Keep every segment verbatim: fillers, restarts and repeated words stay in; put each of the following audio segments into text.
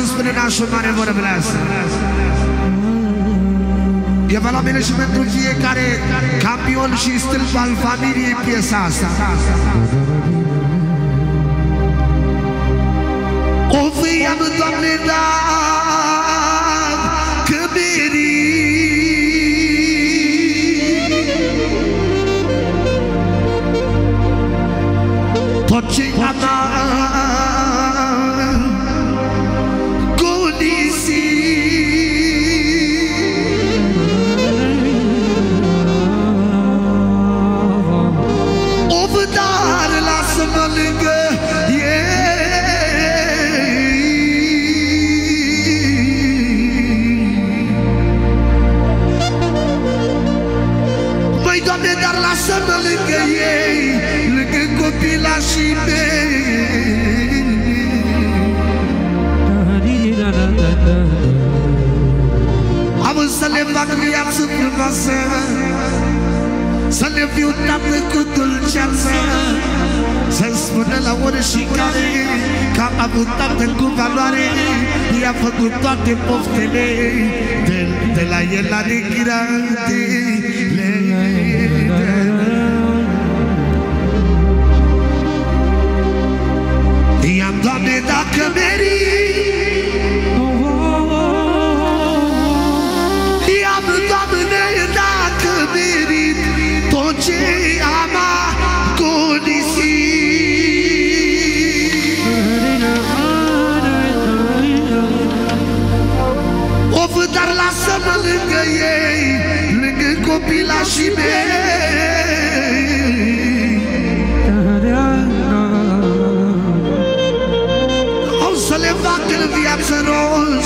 lui spune nașul mare vorbelează. E valabilă și pentru fiecare camion și stâlp al familiei piesa asta. O vâia mă, Doamne, da, că merit tot ce-i a ta. Să le fac viață frumoasă, să le fiu tată cu dulceață, să-mi spună la ori și care că am avut tată cu valoare. I-a făcut toate poftele de, de la el la regrante. I-am, Doamne, dacă merit, Doamne, dacă merit tot ce am agonisit. O văd, dar lasă-mă lângă ei, lângă copilașii mei. O să le fac în viață roz,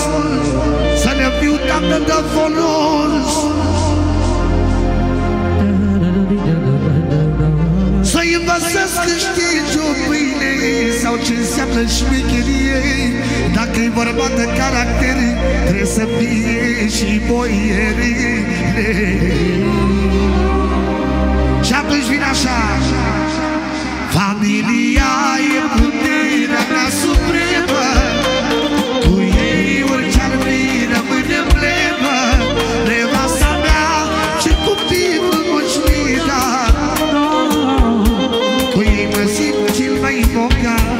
să le fiu tată de folos, să-i învățesc când știi ce-o pâine sau ce înseamnă șmecherie. Dacă-i vorba de caracter, trebuie să fie și boierie. Și atunci vine așa: familia e puterea mea supremă, cu ei orice-ar fi rămâne plemă. Nevasta mea și copii mă poți mira, cu ei mă simt cel mai bogat.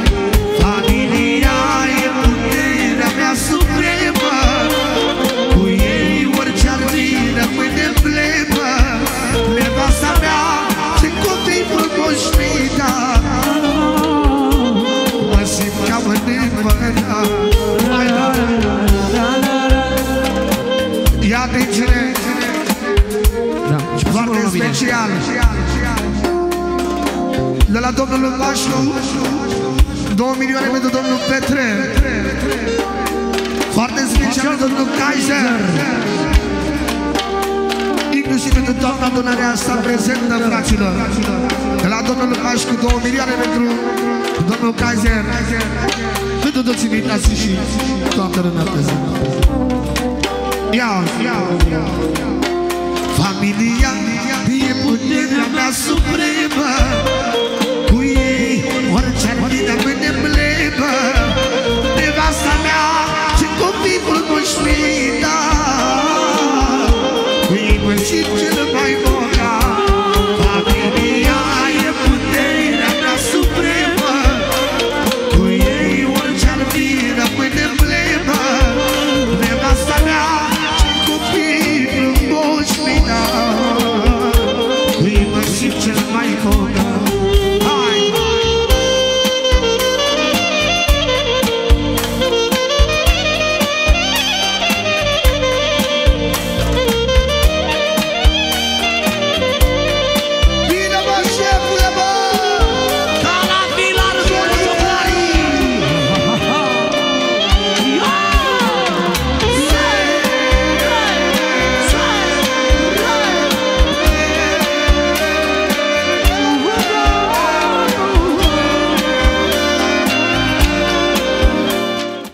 Familia e puterea mea supremă, cu ei orice-ar fi rămâne plemă. Nevasta mea și copii mă poți mira, mă simt ca mă nevărat. Foarte special de la domnul Mașu, două milioane pentru domnul Petre. Foarte special domnul Kaiser, inclusiv pentru toată adunarea asta prezentă, fraților. De la domnul Mașu cu două milioane pentru domnul Kaiser, pentru toți invitații și toată lumea prezentă. Ia, ia, ia, ia. Familia e puterea mea supremă,